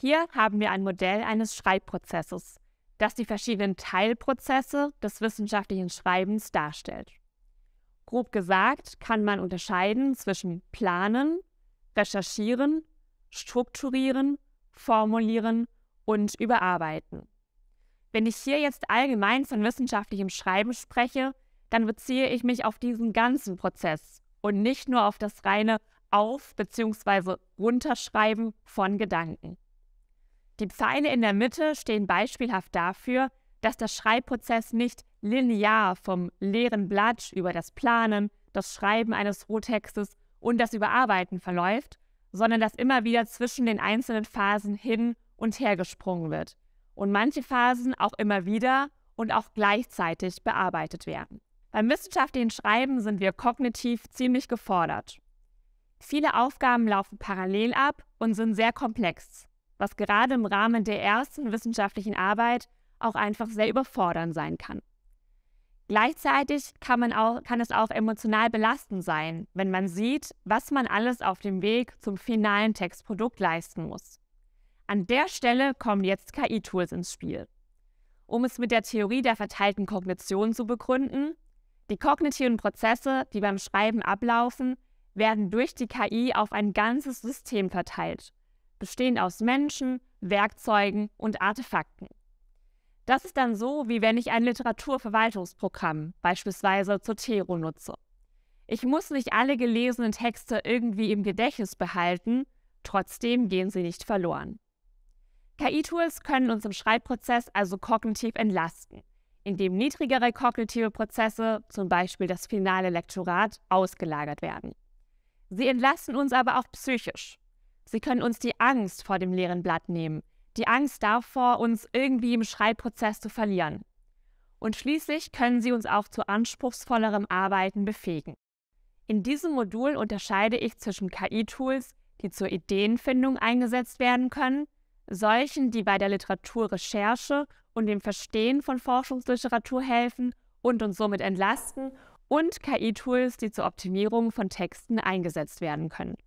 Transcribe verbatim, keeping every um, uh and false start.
Hier haben wir ein Modell eines Schreibprozesses, das die verschiedenen Teilprozesse des wissenschaftlichen Schreibens darstellt. Grob gesagt kann man unterscheiden zwischen Planen, Recherchieren, Strukturieren, Formulieren und Überarbeiten. Wenn ich hier jetzt allgemein von wissenschaftlichem Schreiben spreche, dann beziehe ich mich auf diesen ganzen Prozess und nicht nur auf das reine Auf- bzw. Runterschreiben von Gedanken. Die Pfeile in der Mitte stehen beispielhaft dafür, dass der Schreibprozess nicht linear vom leeren Blatt über das Planen, das Schreiben eines Rohtextes und das Überarbeiten verläuft, sondern dass immer wieder zwischen den einzelnen Phasen hin und her gesprungen wird und manche Phasen auch immer wieder und auch gleichzeitig bearbeitet werden. Beim wissenschaftlichen Schreiben sind wir kognitiv ziemlich gefordert. Viele Aufgaben laufen parallel ab und sind sehr komplex, was gerade im Rahmen der ersten wissenschaftlichen Arbeit auch einfach sehr überfordernd sein kann. Gleichzeitig kann man auch, kann es auch emotional belastend sein, wenn man sieht, was man alles auf dem Weg zum finalen Textprodukt leisten muss. An der Stelle kommen jetzt K I-Tools ins Spiel. Um es mit der Theorie der verteilten Kognition zu begründen: Die kognitiven Prozesse, die beim Schreiben ablaufen, werden durch die K I auf ein ganzes System verteilt, bestehend aus Menschen, Werkzeugen und Artefakten. Das ist dann so, wie wenn ich ein Literaturverwaltungsprogramm, beispielsweise Zotero, nutze. Ich muss nicht alle gelesenen Texte irgendwie im Gedächtnis behalten, trotzdem gehen sie nicht verloren. K I-Tools können uns im Schreibprozess also kognitiv entlasten, indem niedrigere kognitive Prozesse, zum Beispiel das finale Lektorat, ausgelagert werden. Sie entlasten uns aber auch psychisch. Sie können uns die Angst vor dem leeren Blatt nehmen, die Angst davor, uns irgendwie im Schreibprozess zu verlieren. Und schließlich können sie uns auch zu anspruchsvollerem Arbeiten befähigen. In diesem Modul unterscheide ich zwischen K I-Tools, die zur Ideenfindung eingesetzt werden können, solchen, die bei der Literaturrecherche und dem Verstehen von Forschungsliteratur helfen und uns somit entlasten, und K I-Tools, die zur Optimierung von Texten eingesetzt werden können.